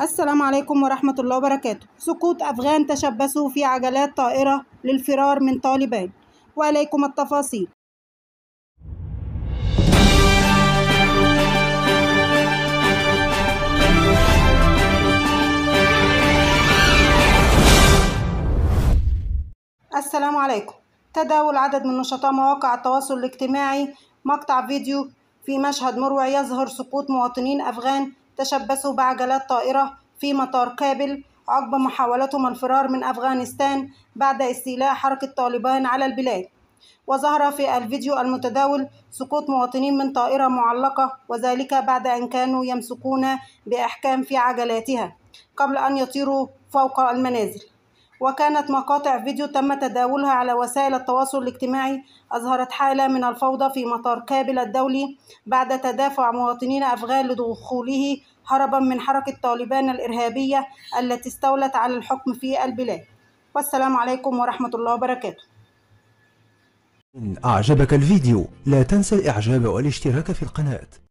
السلام عليكم ورحمة الله وبركاته. سقوط أفغان تشبثوا في عجلات طائرة للفرار من طالبان، وعليكم التفاصيل. السلام عليكم. تداول عدد من نشطاء مواقع التواصل الاجتماعي مقطع فيديو في مشهد مروع يظهر سقوط مواطنين أفغان تشبثوا بعجلات طائرة في مطار كابل عقب محاولتهم الفرار من أفغانستان بعد استيلاء حركة طالبان على البلاد. وظهر في الفيديو المتداول سقوط مواطنين من طائرة معلقة، وذلك بعد أن كانوا يمسكون بأحكام في عجلاتها قبل أن يطيروا فوق المنازل. وكانت مقاطع فيديو تم تداولها على وسائل التواصل الاجتماعي أظهرت حالة من الفوضى في مطار كابل الدولي بعد تدافع مواطنين أفغان لدخوله هربا من حركة طالبان الإرهابية التي استولت على الحكم في البلاد. والسلام عليكم ورحمة الله وبركاته. إن أعجبك الفيديو لا تنسى الإعجاب والاشتراك في القناة.